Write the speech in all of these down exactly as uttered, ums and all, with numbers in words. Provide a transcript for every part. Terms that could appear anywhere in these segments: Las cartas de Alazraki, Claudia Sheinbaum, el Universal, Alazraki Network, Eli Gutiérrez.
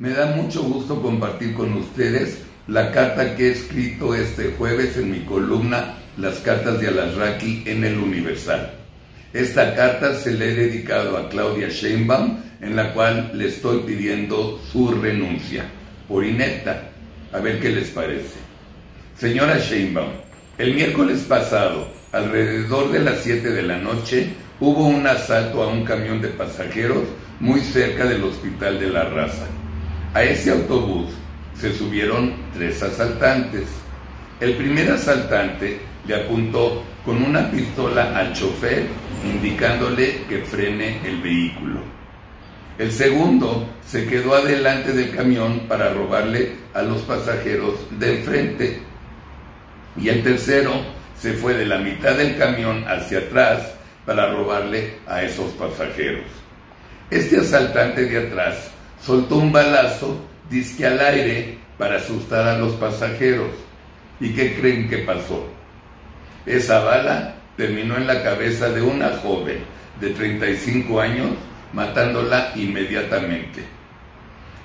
Me da mucho gusto compartir con ustedes la carta que he escrito este jueves en mi columna Las cartas de Alazraki en el Universal. Esta carta se la he dedicado a Claudia Sheinbaum, en la cual le estoy pidiendo su renuncia por inepta. A ver qué les parece. Señora Sheinbaum, el miércoles pasado, alrededor de las siete de la noche, hubo un asalto a un camión de pasajeros muy cerca del Hospital de la Raza. A ese autobús se subieron tres asaltantes. El primer asaltante le apuntó con una pistola al chofer, indicándole que frene el vehículo. El segundo se quedó adelante del camión para robarle a los pasajeros de enfrente. Y el tercero se fue de la mitad del camión hacia atrás para robarle a esos pasajeros. Este asaltante de atrás soltó un balazo, disque al aire, para asustar a los pasajeros. ¿Y qué creen que pasó? Esa bala terminó en la cabeza de una joven de treinta y cinco años, matándola inmediatamente.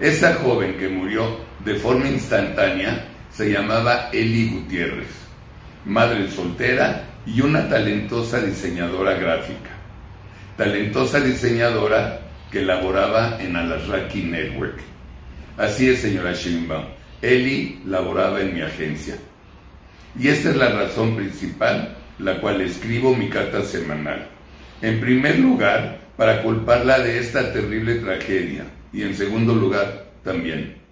Esa joven que murió de forma instantánea se llamaba Eli Gutiérrez, madre soltera y una talentosa diseñadora gráfica. Talentosa diseñadora que laboraba en Alazraki Network. Así es, señora Sheinbaum, Eli laboraba en mi agencia. Y esta es la razón principal la cual escribo mi carta semanal. En primer lugar, para culparla de esta terrible tragedia, y en segundo lugar, también